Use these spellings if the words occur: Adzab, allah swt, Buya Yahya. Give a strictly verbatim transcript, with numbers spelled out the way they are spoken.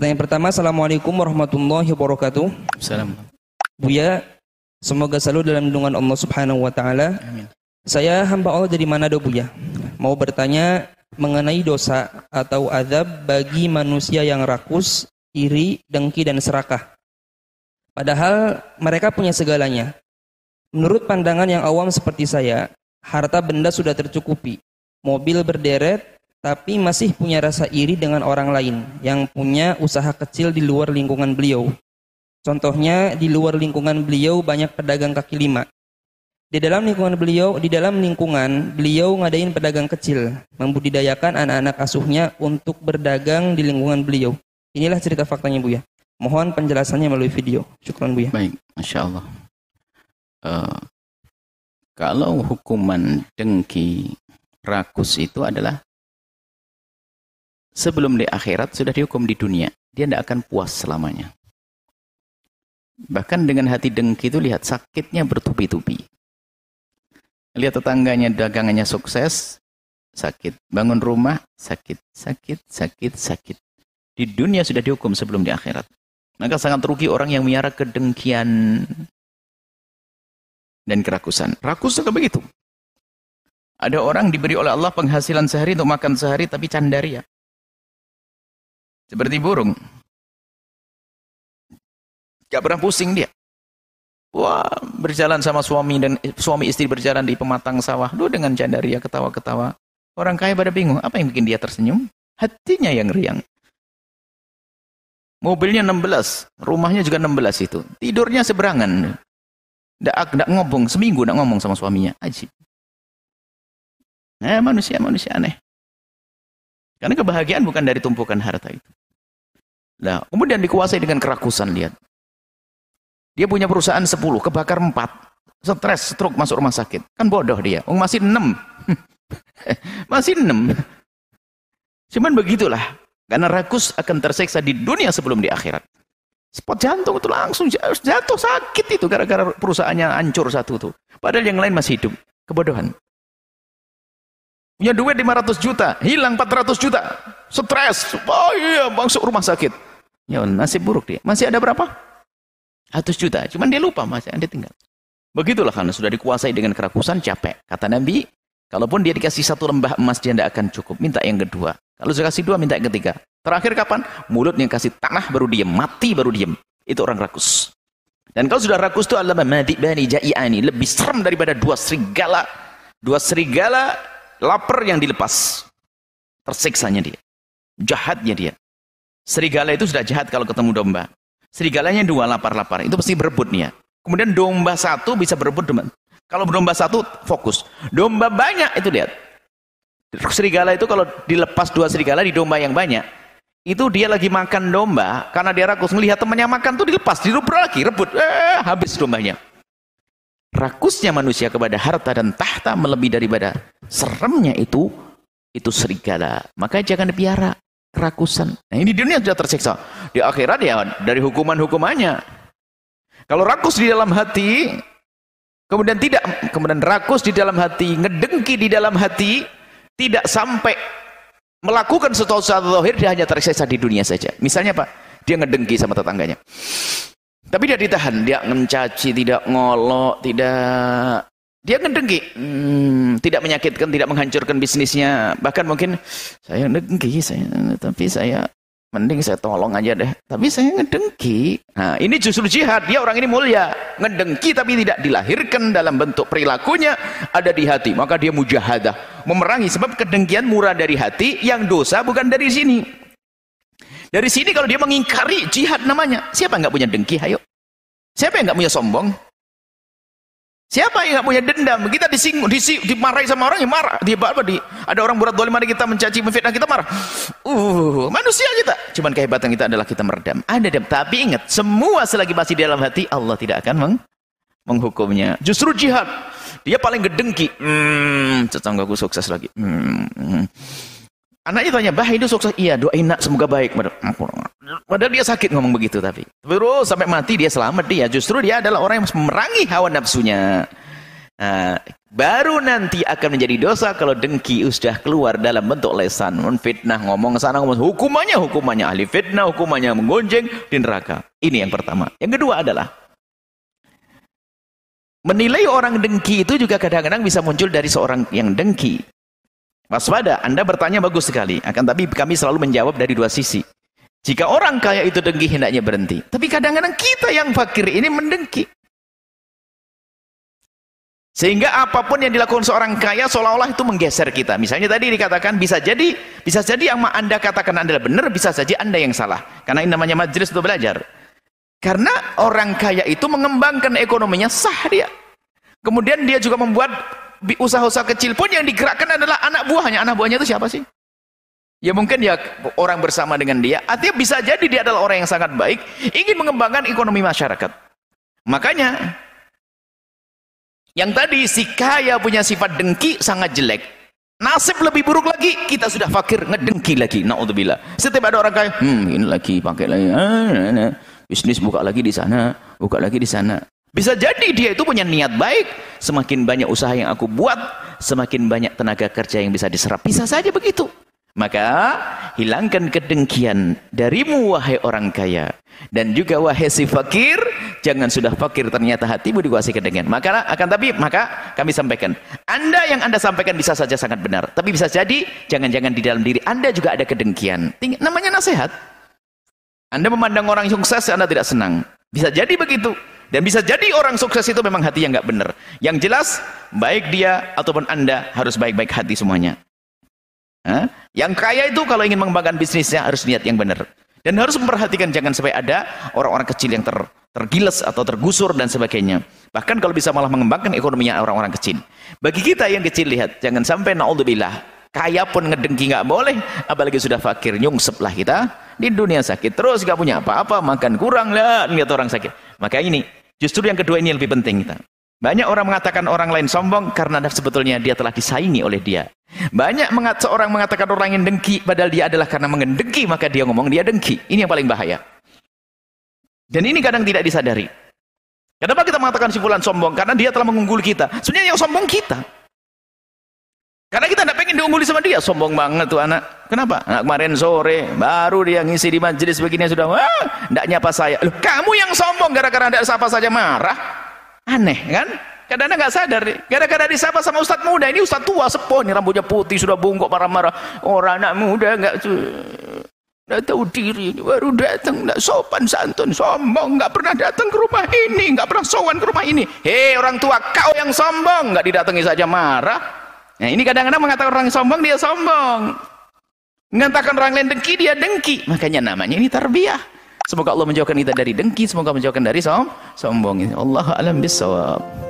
Pertanyaan pertama, Assalamualaikum warahmatullahi wabarakatuh. Assalamualaikum. Buya, semoga selalu dalam lindungan Allah Subhanahu wa Ta'ala. Amin. Saya hamba Allah dari Manado, Buya. Mau bertanya mengenai dosa atau azab bagi manusia yang rakus, iri, dengki, dan serakah. Padahal mereka punya segalanya. Menurut pandangan yang awam seperti saya, harta benda sudah tercukupi. Mobil berderet, tapi masih punya rasa iri dengan orang lain yang punya usaha kecil di luar lingkungan beliau. Contohnya, di luar lingkungan beliau banyak pedagang kaki lima. Di dalam lingkungan beliau, di dalam lingkungan beliau ngadain pedagang kecil, membudidayakan anak-anak asuhnya untuk berdagang di lingkungan beliau. Inilah cerita faktanya, Buya. Mohon penjelasannya melalui video. Syukran, Buya. Baik, Masya Allah. Uh, kalau hukuman dengki rakus itu adalah sebelum di akhirat sudah dihukum di dunia, dia tidak akan puas selamanya. Bahkan dengan hati dengki itu, lihat sakitnya bertubi-tubi. Lihat tetangganya dagangannya sukses, sakit. Bangun rumah, sakit, sakit, sakit, sakit. Di dunia sudah dihukum sebelum di akhirat. Maka sangat rugi orang yang miara kedengkian dan kerakusan. Rakus juga begitu. Ada orang diberi oleh Allah penghasilan sehari untuk makan sehari, tapi candaria. Seperti burung. Gak pernah pusing dia. Wah, berjalan sama suami dan suami istri berjalan di pematang sawah. Duh, dengan candaria ketawa-ketawa. Orang kaya pada bingung. Apa yang bikin dia tersenyum? Hatinya yang riang. Mobilnya enam belas. Rumahnya juga enam belas itu. Tidurnya seberangan. Nggak ngomong. Seminggu nggak ngomong sama suaminya. Ajib. Nah, manusia-manusia aneh. Karena kebahagiaan bukan dari tumpukan harta itu. Nah, kemudian dikuasai dengan kerakusan, lihat. Dia punya perusahaan sepuluh, kebakar empat. Stres, stroke, masuk rumah sakit. Kan bodoh dia. Oh, masih enam. Masih enam. Cuman begitulah. Karena rakus akan tersiksa di dunia sebelum di akhirat. Spot jantung itu langsung jatuh sakit itu gara-gara perusahaannya hancur satu tuh. Padahal yang lain masih hidup. Kebodohan. Punya duit lima ratus juta, hilang empat ratus juta, stres, oh iya, masuk rumah sakit. Ya, nasib buruk dia. Masih ada berapa? seratus juta, cuman dia lupa, masih ada tinggal. Begitulah karena sudah dikuasai dengan kerakusan, capek. Kata Nabi, kalaupun dia dikasih satu lembah emas, dia tidak akan cukup. Minta yang kedua. Kalau sudah kasih dua, minta yang ketiga. Terakhir kapan? Mulutnya kasih tanah, baru diem. Mati, baru diem. Itu orang rakus. Dan kalau sudah rakus itu, Allah madibani ja'i'ani. Lebih serem daripada dua serigala. Dua serigala lapar yang dilepas, tersiksanya dia, jahatnya dia. Serigala itu sudah jahat kalau ketemu domba. Serigalanya dua lapar-lapar, itu pasti berebut nih ya. Kemudian domba satu bisa berebut domba. Kalau domba satu fokus, domba banyak itu lihat. Serigala itu kalau dilepas dua serigala di domba yang banyak, itu dia lagi makan domba karena dia rakus melihat temannya makan tuh dilepas, dirubah lagi, rebut, eh, habis dombanya. Rakusnya manusia kepada harta dan tahta melebihi daripada seremnya itu itu serigala. Maka jangan dipiara kerakusan. Nah, ini di dunia sudah tersiksa. Di akhirat ya dari hukuman-hukumannya. Kalau rakus di dalam hati, kemudian tidak kemudian rakus di dalam hati, ngedengki di dalam hati, tidak sampai melakukan sesuatu zahir, dia hanya tersiksa di dunia saja. Misalnya apa? Dia ngedengki sama tetangganya. Tapi dia ditahan, dia mencaci, tidak ngolok, tidak... Dia ngedengki, hmm, tidak menyakitkan, tidak menghancurkan bisnisnya. Bahkan mungkin, saya ngedengki, saya, tapi saya, mending saya tolong aja deh. Tapi saya ngedengki. Nah, ini justru jihad, dia orang ini mulia. Ngedengki tapi tidak dilahirkan dalam bentuk perilakunya, ada di hati. Maka dia mujahadah, memerangi. Sebab kedengkian murah dari hati, yang dosa bukan dari sini. Dari sini kalau dia mengingkari jihad namanya. Siapa yang nggak punya dengki? Ayo. Siapa yang nggak punya sombong? Siapa yang nggak punya dendam? Kita disinggung, disinggung, dimarahi sama orang yang marah. Dia apa? Di, ada orang buat dolim, ada kita mencaci, memfitnah, kita marah. Uh, manusia kita. Cuman kehebatan kita adalah kita meredam. Ada dendam. Tapi ingat, semua selagi masih di dalam hati, Allah tidak akan meng menghukumnya. Justru jihad. Dia paling gedengki. Hmm, tetanggaku sukses lagi. Hmm, hmm. Anaknya tanya, bah itu sukses? Iya, doain nak semoga baik. Padahal dia sakit ngomong begitu tapi. Terus sampai mati dia selamat dia. Justru dia adalah orang yang memerangi hawa nafsunya. Nah, baru nanti akan menjadi dosa kalau dengki sudah keluar dalam bentuk lesan, fitnah, ngomong sana ngomong, hukumannya hukumannya ahli fitnah, hukumannya menggonjeng di neraka. Ini yang pertama. Yang kedua adalah menilai orang dengki itu juga kadang-kadang bisa muncul dari seorang yang dengki. Waspada, Anda bertanya bagus sekali, akan tapi kami selalu menjawab dari dua sisi. Jika orang kaya itu dengki, hendaknya berhenti. Tapi kadang-kadang kita yang fakir ini mendengki. Sehingga apapun yang dilakukan seorang kaya seolah-olah itu menggeser kita. Misalnya tadi dikatakan bisa jadi bisa jadi yang Anda katakan Anda benar, bisa saja Anda yang salah. Karena ini namanya majelis untuk belajar. Karena orang kaya itu mengembangkan ekonominya, sah dia. Kemudian dia juga membuat usaha-usaha kecil pun yang digerakkan adalah anak buahnya. Anak buahnya itu siapa sih? Ya mungkin ya orang bersama dengan dia. Artinya bisa jadi dia adalah orang yang sangat baik, ingin mengembangkan ekonomi masyarakat. Makanya yang tadi si kaya punya sifat dengki sangat jelek. Nasib lebih buruk lagi, kita sudah fakir ngedengki lagi. Naudzubillah. Setiap ada orang kaya, hmm, ini lagi pakai lagi, ah, bisnis buka lagi di sana, buka lagi di sana. Bisa jadi dia itu punya niat baik. Semakin banyak usaha yang aku buat, semakin banyak tenaga kerja yang bisa diserap. Bisa saja begitu. Maka hilangkan kedengkian darimu wahai orang kaya, dan juga wahai si fakir, jangan sudah fakir ternyata hatimu dikuasai kedengkian. Maka akan tapi maka kami sampaikan, Anda yang Anda sampaikan bisa saja sangat benar, tapi bisa jadi jangan-jangan di dalam diri Anda juga ada kedengkian. Namanya nasihat. Anda memandang orang sukses, Anda tidak senang. Bisa jadi begitu. Dan bisa jadi orang sukses itu memang hatinya nggak benar. Yang jelas, baik dia ataupun Anda harus baik-baik hati semuanya. Hah? Yang kaya itu kalau ingin mengembangkan bisnisnya harus niat yang benar, dan harus memperhatikan jangan sampai ada orang-orang kecil yang ter, tergiles atau tergusur dan sebagainya. Bahkan kalau bisa malah mengembangkan ekonominya orang-orang kecil. Bagi kita yang kecil, lihat, jangan sampai naudzubillah kaya pun ngedengki nggak boleh, apalagi sudah fakir. Nyungsep lah kita di dunia sakit terus, nggak punya apa-apa, makan kurang lah, lihat orang sakit. Maka ini justru yang kedua ini lebih penting kita. Banyak orang mengatakan orang lain sombong karena sebetulnya dia telah disaingi oleh dia. Banyak mengat, seorang mengatakan orang yang dengki padahal dia adalah karena mengendengki, maka dia ngomong dia dengki. Ini yang paling bahaya. Dan ini kadang tidak disadari. Kenapa kita mengatakan si fulan sombong? Karena dia telah mengungguli kita. Sebenarnya yang sombong kita. Karena kita tidak pengen diungguli sama dia. Sombong banget tuh anak. Kenapa? Anak kemarin sore baru dia ngisi di majelis begini sudah, wah, tidak nyapa saya. Loh, kamu yang sombong gara-gara tidak sapa saja marah. Aneh kan? Kadang-kadang nggak sadar. Gara-gara disapa sama ustadz muda, ini ustadz tua sepo, nih rambutnya putih sudah bungkok marah-marah. Orang anak muda nggak nggak tahu diri, baru datang nggak sopan santun, sombong, nggak pernah datang ke rumah ini, nggak pernah sowan ke rumah ini. Hei orang tua, kau yang sombong, nggak didatangi saja marah. Nah ini kadang-kadang mengatakan orang sombong dia sombong, mengatakan orang lain dengki dia dengki. Makanya namanya ini tarbiyah. Semoga Allah menjauhkan kita dari dengki, semoga menjauhkan dari som, sombong. Allahu a'lam bissawab.